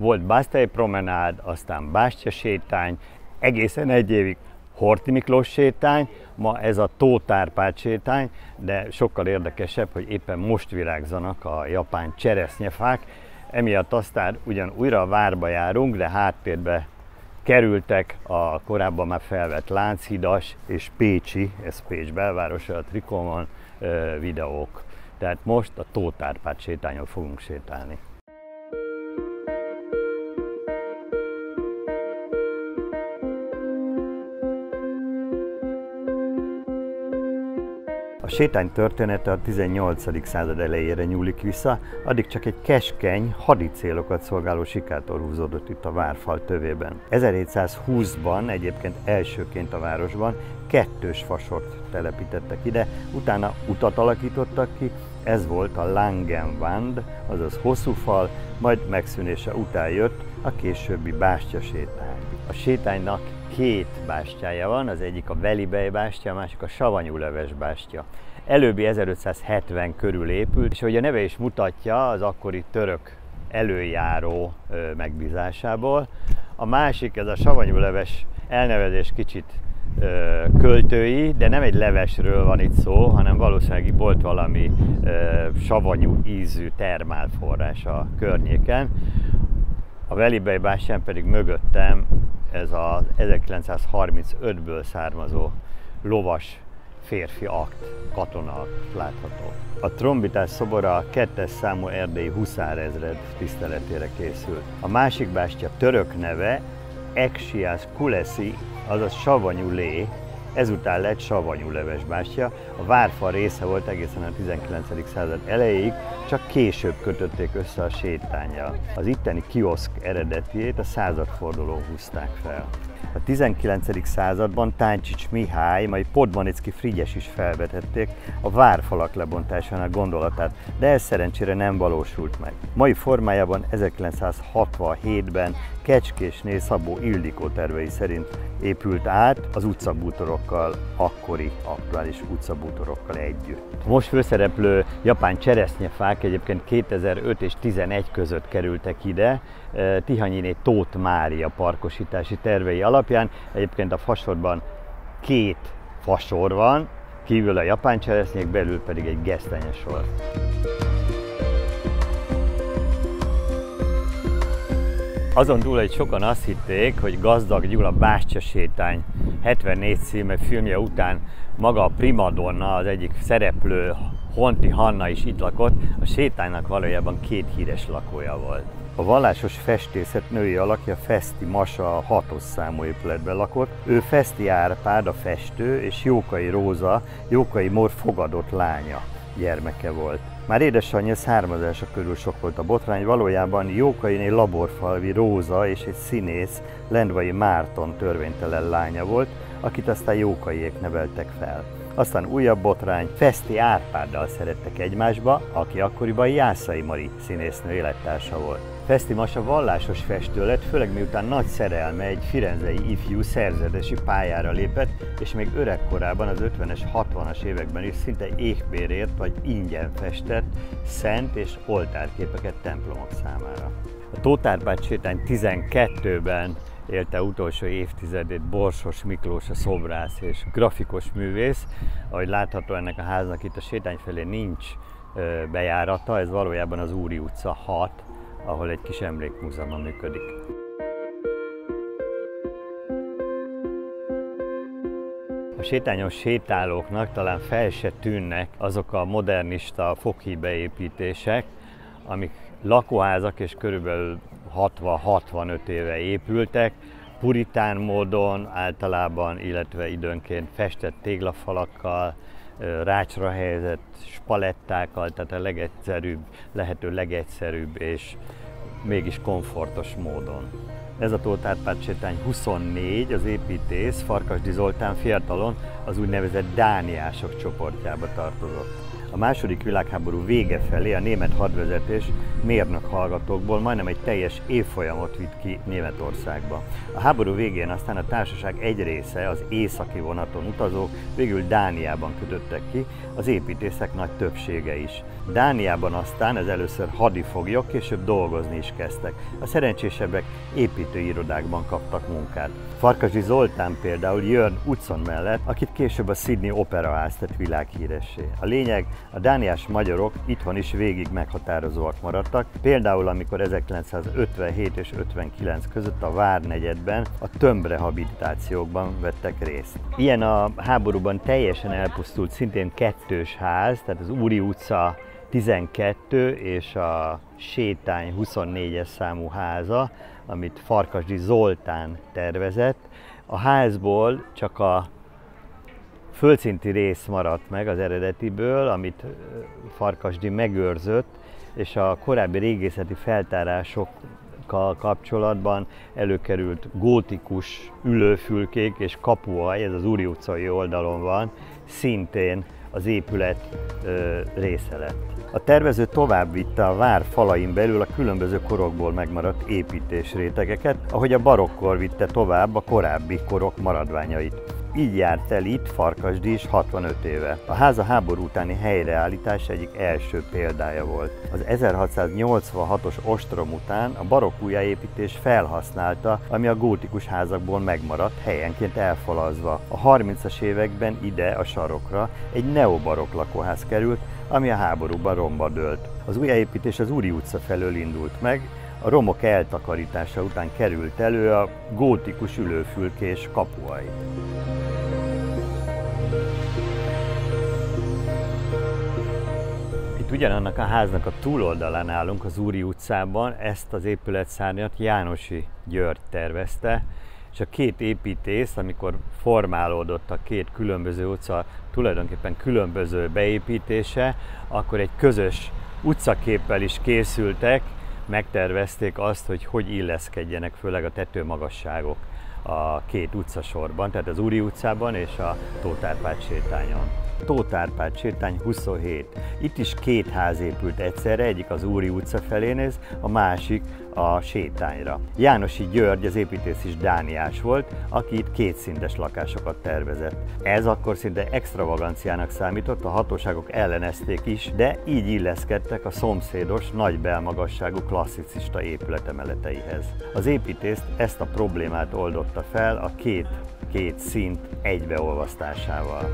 Volt Básztályi promenád, aztán Bástya sétány, egészen egy évig Horthy Miklós sétány, ma ez a Tóth Árpád sétány, de sokkal érdekesebb, hogy éppen most virágzanak a japán cseresznyefák, emiatt aztán ugyan újra a várba járunk, de háttérbe kerültek a korábban már felvett Lánchidas és Pécsi, ez Pécs belvárosa, a Trikomon videók. Tehát most a Tóth Árpád sétányon fogunk sétálni. A sétány története a 18. század elejére nyúlik vissza, addig csak egy keskeny, hadi célokat szolgáló sikátor húzódott itt a várfal tövében. 1720-ban egyébként elsőként a városban kettős fasort telepítettek ide, utána utat alakítottak ki, ez volt a Langenwand, azaz hosszú fal, majd megszűnése után jött a későbbi Bástya sétány. A sétánynak két bástyája van, az egyik a Velibey bástya, a másik a Savanyúleves bástya. Előbbi 1570 körül épült, és ahogy a neve is mutatja, az akkori török előjáró megbízásából. A másik, ez a Savanyúleves elnevezés kicsit költői, de nem egy levesről van itt szó, hanem valószínűleg volt valami savanyú ízű termálforrás a környéken. A Velibey bástyán pedig mögöttem ez az 1935-ből származó lovas férfi akt, katona akt látható. A trombitás szobora a 2-es számú erdélyi huszárezred tiszteletére készült. A másik bástya török neve Eksi Kulesi, azaz Savanyú Lé, ezután lett Savanyúleves bástya. A várfal része volt egészen a 19. század elejéig, csak később kötötték össze a sétánnyal. Az itteni kioszk eredetiét a századfordulón húzták fel. A 19. században Táncsics Mihály, majd Podbanicki Frigyes is felvetették a várfalak lebontásának gondolatát, de ez szerencsére nem valósult meg. Mai formájában 1967-ben Kecskésné Szabó Ildikó tervei szerint épült át az utcabútorokkal, akkori aktuális utcabútorokkal együtt. Most főszereplő japán cseresznyefák egyébként 2005 és 2011 között kerültek ide, Tihanyiné Tóth Mária parkosítási tervei alapján. Egyébként a fasorban két fasor van, kívül a japán cseresznyék, belül pedig egy gesztenyesor. Azon túl, hogy sokan azt hitték, hogy Gazdag Gyula Bástya sétány 74 című filmje után maga a primadonna, az egyik szereplő, Honti Hanna is itt lakott, a sétánynak valójában két híres lakója volt. A vallásos festészet női alakja Feszti Masa a 6-os számú épületben lakott, ő Feszti Árpád a festő és Jókai Róza, Jókai Mór fogadott lánya gyermeke volt. Már édesanyja származása körül sok volt a botrány, valójában Jókainé laborfalvi Róza és egy színész, Lendvai Márton törvénytelen lánya volt, akit aztán Jókaiék neveltek fel. Aztán újabb botrány, Feszti Árpáddal szerettek egymásba, aki akkoriban Jászai Mari színésznő élettársa volt. Feszti Masa vallásos festő lett, főleg miután nagy szerelme egy firenzei ifjú szerzetesi pályára lépett, és még öregkorában, az 50-es, 60-as években is szinte éhbérért vagy ingyen festett szent és oltárképeket templomok számára. A Tóth Árpád sétány 12-ben élte utolsó évtizedét Borsos Miklós, a szobrász és grafikus művész. Ahogy látható, ennek a háznak itt a sétány felé nincs bejárata, ez valójában az Úri utca 6, ahol egy kis emlékmúzeum működik. A sétányon sétálóknak talán fel se tűnnek azok a modernista fokhíbeépítések, amik lakóházak és körülbelül 60-65 éve épültek, puritán módon általában, illetve időnként festett téglafalakkal, rácsra helyezett spalettákkal, tehát a legegyszerűbb, lehető legegyszerűbb és mégis komfortos módon. Ez a Tóth Árpád sétány 24, az építész Farkasdi Zoltán fiatalon az úgynevezett dániások csoportjába tartozott. A II. Világháború vége felé a német hadvezetés mérnök hallgatókból majdnem egy teljes évfolyamot vitt ki Németországba. A háború végén aztán a társaság egy része, az északi vonaton utazók végül Dániában kötöttek ki, az építészek nagy többsége is. Dániában aztán ez először hadifoglyok, később dolgozni is kezdtek. A szerencsésebbek építőirodákban kaptak munkát. Farkasdi Zoltán például Jörn utcon mellett, akit később a Sydney Operaház tett világhíressé. A lényeg, a dániás magyarok itthon is végig meghatározóak maradtak, például amikor 1957 és 59 között a Várnegyedben a tömbrehabilitációkban vettek részt. Ilyen a háborúban teljesen elpusztult szintén kettős ház, tehát az Úri utca 12 és a Sétány 24-es számú háza, amit Farkasdi Zoltán tervezett. A házból csak a földszinti rész maradt meg az eredetiből, amit Farkasdi megőrzött, és a korábbi régészeti feltárásokkal kapcsolatban előkerült gótikus ülőfülkék és kapuaj, ez az Úri utcai oldalon van, szintén az épület része lett. A tervező tovább vitte a vár falain belül a különböző korokból megmaradt építésrétegeket, ahogy a barokkor vitte tovább a korábbi korok maradványait. Így járt el itt Farkasdi is 65 éve. A ház a háború utáni helyreállítás egyik első példája volt. Az 1686-os ostrom után a barokk újjáépítés felhasználta, ami a gótikus házakból megmaradt, helyenként elfalazva. A 30-as években ide, a sarokra egy neobarokk lakóház került, ami a háborúban romba dőlt. Az újjáépítés az Úri utca felől indult meg, a romok eltakarítása után került elő a gótikus ülőfülkés kapuaj. Itt ugyanannak a háznak a túloldalán állunk, az Úri utcában, ezt az épületszárnyat Jánosi György tervezte, és a két építész, amikor formálódott a két különböző utca tulajdonképpen különböző beépítése, akkor egy közös utcaképpel is készültek, megtervezték azt, hogy hogy illeszkedjenek főleg a tetőmagasságok a két utcasorban, tehát az Úri utcában és a Tóth Árpád sétányon. Tóth Árpád sétány 27. Itt is két ház épült egyszerre, egyik az Úri utca felé néz, a másik a sétányra. Jánosi György, az építész is dániás volt, aki itt kétszintes lakásokat tervezett. Ez akkor szinte extravaganciának számított, a hatóságok ellenezték is, de így illeszkedtek a szomszédos, nagy belmagasságú klasszicista épületemeleteihez. Az építész ezt a problémát oldotta fel a két szint egybeolvasztásával.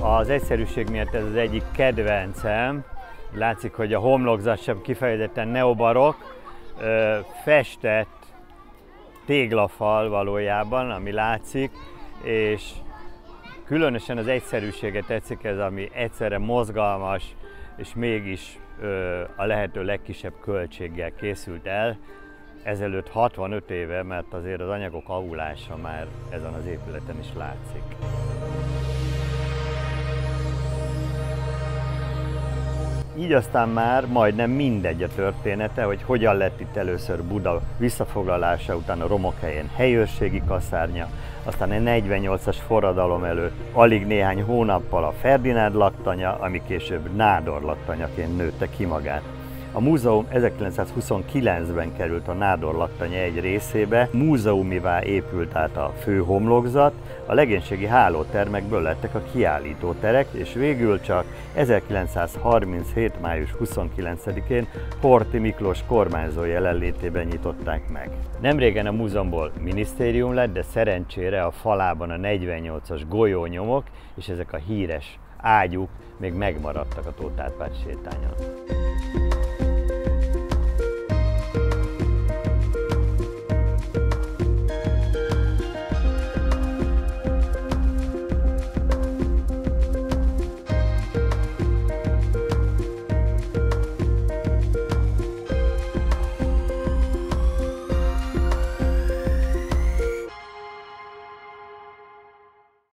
Az egyszerűség miatt ez az egyik kedvencem, látszik, hogy a homlokzat sem kifejezetten neobarokk, festett téglafal valójában, ami látszik, és különösen az egyszerűsége tetszik ez, ami egyszerre mozgalmas, és mégis a lehető legkisebb költséggel készült el, ezelőtt 65 éve, mert azért az anyagok avulása már ezen az épületen is látszik. Így aztán már majdnem mindegy a története, hogy hogyan lett itt először Buda visszafoglalása után a romok helyén helyőrségi kaszárnya, aztán a 48-as forradalom előtt alig néhány hónappal a Ferdinánd laktanya, ami később Nádor laktanyaként nőtte ki magát. A múzeum 1929-ben került a Nádor laktanya egy részébe, múzeumivá épült át a fő homlokzat, a legénységi hálótermekből lettek a kiállítóterek, és végül csak 1937. május 29-én Horthy Miklós kormányzó jelenlétében nyitották meg. Nemrégen a múzeumból minisztérium lett, de szerencsére a falában a 48-as golyónyomok és ezek a híres ágyuk még megmaradtak a Tóth Árpád sétányon.